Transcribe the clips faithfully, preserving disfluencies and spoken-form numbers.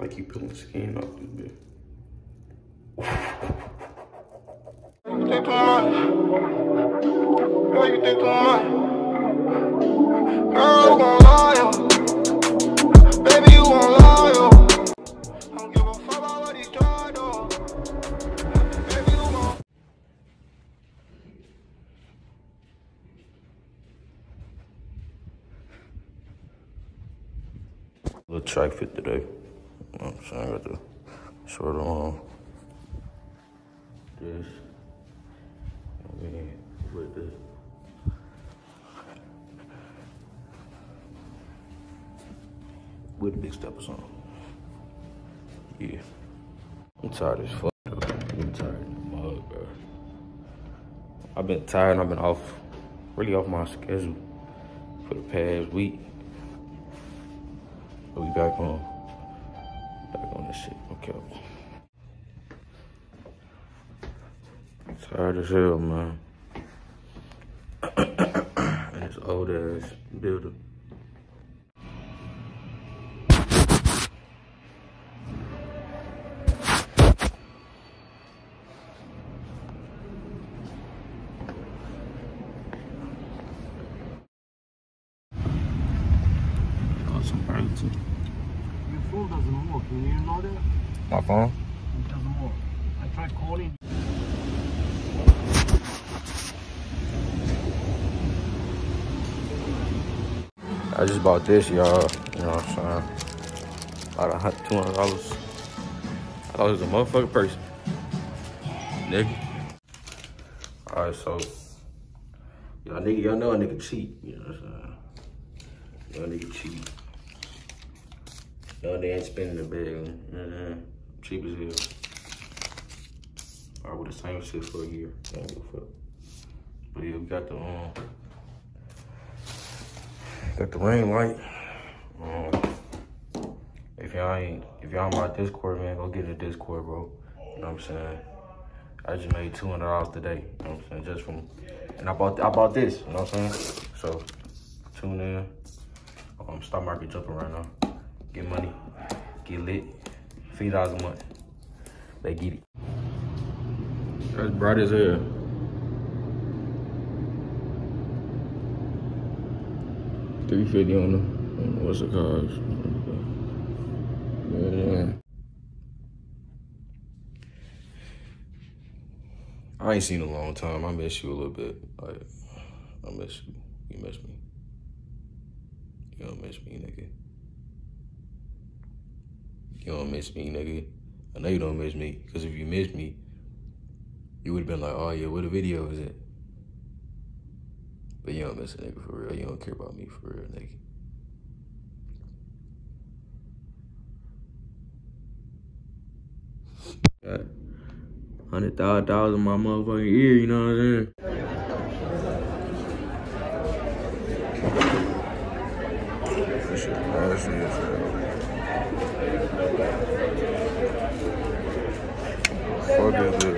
I keep peeling skin off this bit. You think too much. Girl, you think too much. Girl, you gon' lie, yo. Baby, you gon' lie, yo. I don't give a fuck about what he's trying, though. Baby, you gon' little track fit today. You know what I'm saying? I got the short on. This. I mean, with this. With the big steppers on. Yeah. I'm tired as fuck, bro. I'm tired in the mug, bro. I've been tired and I've been off, really off my schedule for the past week. But we back on. Back on this shit, okay. I'm tired as hell, man. And this old ass building. Got some burger too. Your phone doesn't work, you know that? My phone? It doesn't work. I tried calling. I just bought this, y'all. You know what I'm saying? About a hundred, two hundred dollars. I thought it was a motherfucking person, nigga. All right, so y'all nigga, y'all know a nigga cheat. You know what I'm saying? Y'all nigga cheat. Y'all they ain't spending the bag. Mm-hmm. Cheap as hell. I would the same shit for a year. I don't give a fuck. But yeah, we got the um. Got the ring light. Um, if y'all ain't, if y'all on my Discord, man, go get in the Discord, bro. You know what I'm saying? I just made two hundred dollars today. You know what I'm saying? Just from, and I bought, I bought this. You know what I'm saying? So tune in. Um, stock market jumping right now. Get money, get lit. Three dollars a month. They get it. That's bright as hell. three fifty on the, on the, what's the cars? Yeah. I ain't seen in a long time. I miss you a little bit. Like, I miss you. You miss me. You don't miss me, nigga. You don't miss me, nigga. I know you don't miss me, because if you miss me, you would've been like, oh yeah, what a video is it? But you don't miss a nigga for real. You don't care about me for real, nigga. Got one hundred thousand dollars in my motherfucking ear, you know what I'm saying? This shit crazy as hell. Fuck is this?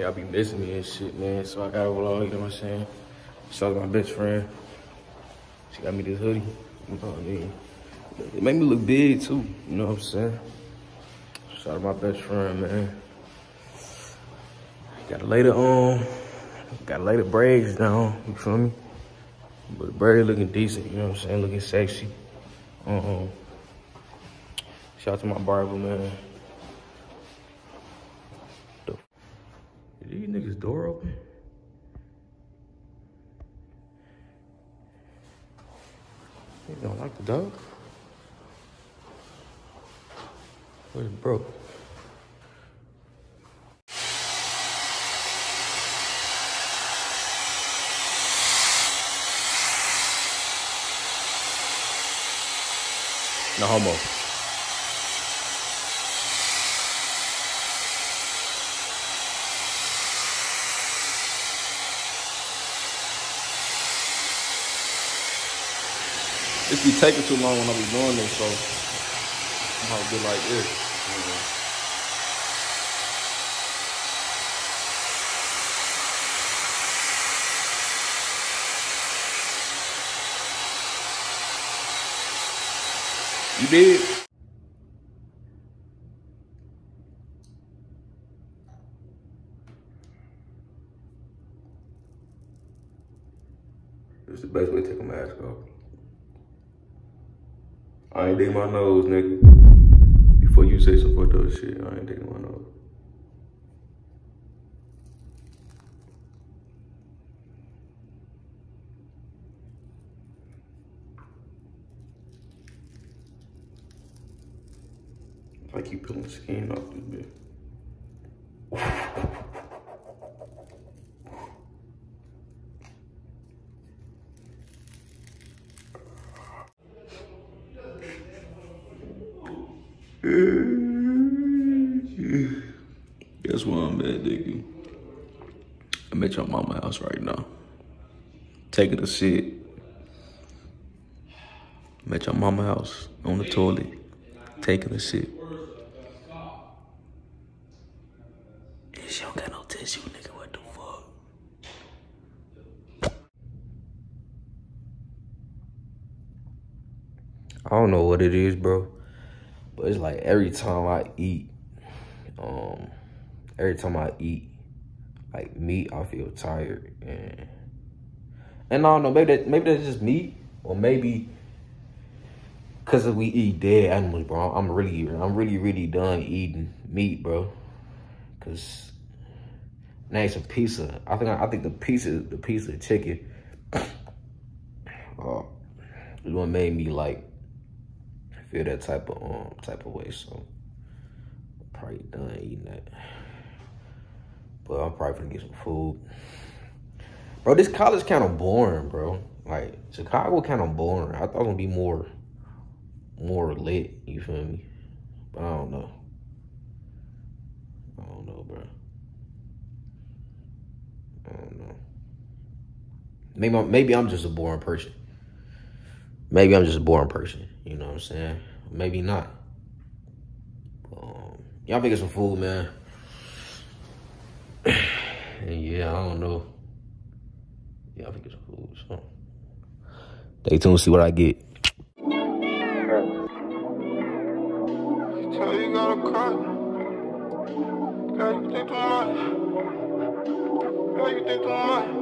Y'all be missing me and shit, man. So I got a vlog, you know what I'm saying? So my best friend, she got me this hoodie. You know what I mean? It made me look big too, you know what I'm saying? Shout out to my best friend, man. Got a later on, got a later braids down, you feel me? But the braid looking decent, you know what I'm saying? Looking sexy. Um, shout out to my barber, man. These niggas door open. You don't like the dog? Where's it broke? No homo. It's be taking too long when I be doing this, so I'm gonna be like this. You did. It's the best way to take a mask off. I ain't digging my nose, nigga. Before you say some fucked up shit, I ain't digging my nose. I keep peeling skin off this bitch. Guess where I'm at, nigga? I'm at your mama's house right now. Taking a shit. I'm at your mama's house on the toilet. Taking a shit. And she don't got no tissue, nigga. What the fuck? I don't know what it is, bro. But it's like every time I eat, um, every time I eat, like, meat, I feel tired. And, and I don't know, maybe, that, maybe that's just me. Or maybe because we eat dead animals, bro. I'm really, I'm really, really done eating meat, bro. Because now it's a pizza. I think, I think the pizza, the pizza of chicken, uh, is what made me, like, feel that type of um type of way, so I'm probably done eating that. But I'm probably gonna get some food, bro. This college kind of boring, bro. Like Chicago, kind of boring. I thought it was gonna be more, more lit. You feel me? But I don't know. I don't know, bro. I don't know. Maybe I'm, maybe I'm just a boring person. Maybe I'm just a boring person. You know what I'm saying? Maybe not. Um, Y'all make some food, man. And yeah, I don't know. Y'all make some food, so. Stay tuned, see what I get. So you gotta cry. Girl, you think too much. Girl, you think too much.